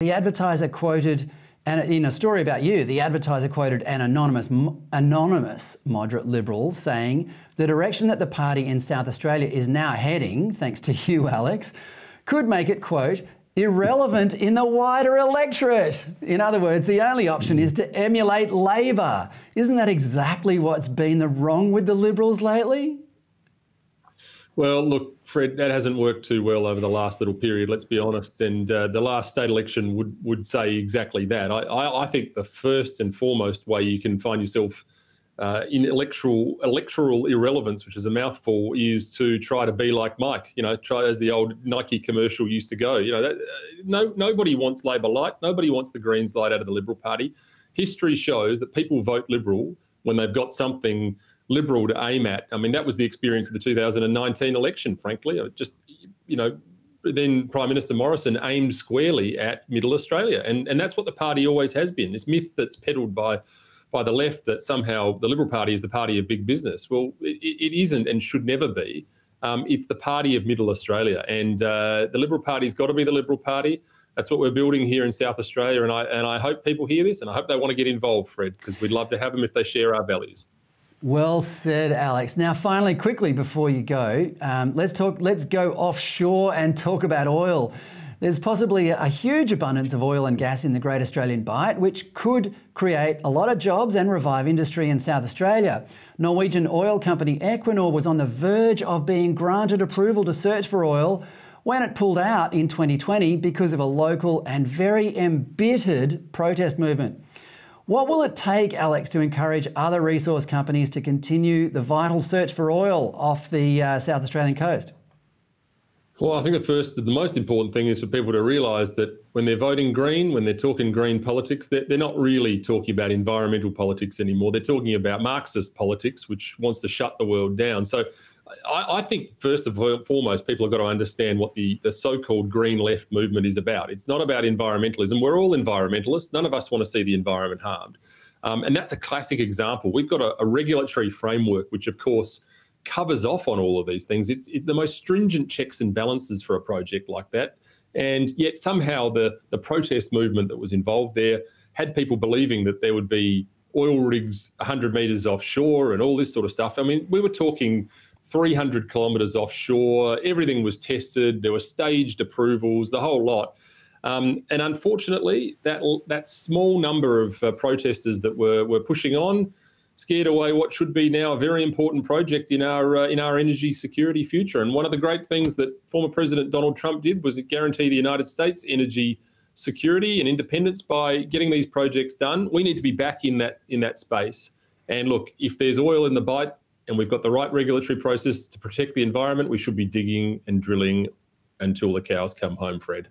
The advertiser quoted, and in a story about you, the advertiser quoted an anonymous moderate Liberal saying, the direction that the party in South Australia is now heading, thanks to you, Alex, could make it, quote, irrelevant in the wider electorate. In other words, the only option is to emulate Labor. Isn't that exactly what's been the wrong with the Liberals lately? Well, look, Fred, that hasn't worked too well over the last little period, let's be honest, and the last state election would say exactly that. I think the first and foremost way you can find yourself in electoral irrelevance, which is a mouthful, is to try to be like Mike, you know, try as the old Nike commercial used to go. You know, nobody wants Labor light, nobody wants the Greens light out of the Liberal Party. History shows that people vote Liberal when they've got something Liberal to aim at. I mean, that was the experience of the 2019 election, frankly. It was just, you know, then Prime Minister Morrison aimed squarely at Middle Australia. And that's what the party always has been, this myth that's peddled by the left that somehow the Liberal Party is the party of big business. Well, it isn't and should never be. It's the party of Middle Australia. And the Liberal Party's got to be the Liberal Party. That's what we're building here in South Australia. And I hope people hear this and I hope they want to get involved, Fred, because we'd love to have them if they share our values. Well said, Alex. Now, finally, quickly before you go, let's go offshore and talk about oil. There's possibly a huge abundance of oil and gas in the Great Australian Bight, which could create a lot of jobs and revive industry in South Australia. Norwegian oil company Equinor was on the verge of being granted approval to search for oil when it pulled out in 2020 because of a local and very embittered protest movement. What will it take, Alex, to encourage other resource companies to continue the vital search for oil off the South Australian coast? Well, I think the most important thing is for people to realise that when they're voting Green, when they're talking Green politics, they're not really talking about environmental politics anymore. They're talking about Marxist politics, which wants to shut the world down. So I think, first and foremost, people have got to understand what the so-called green left movement is about. It's not about environmentalism. We're all environmentalists. None of us want to see the environment harmed. And that's a classic example. We've got a regulatory framework which, of course, covers off on all of these things. It's the most stringent checks and balances for a project like that. And yet somehow the protest movement that was involved there had people believing that there would be oil rigs 100 metres offshore and all this sort of stuff. I mean, we were talking 300 kilometres offshore, everything was tested, there were staged approvals, the whole lot. And unfortunately, that small number of protesters that were pushing on scared away what should be now a very important project in our energy security future. And one of the great things that former President Donald Trump did was it guaranteed the United States energy security and independence by getting these projects done. We need to be back in that space. And look, if there's oil in the Bight, and we've got the right regulatory process to protect the environment, we should be digging and drilling until the cows come home, Fred.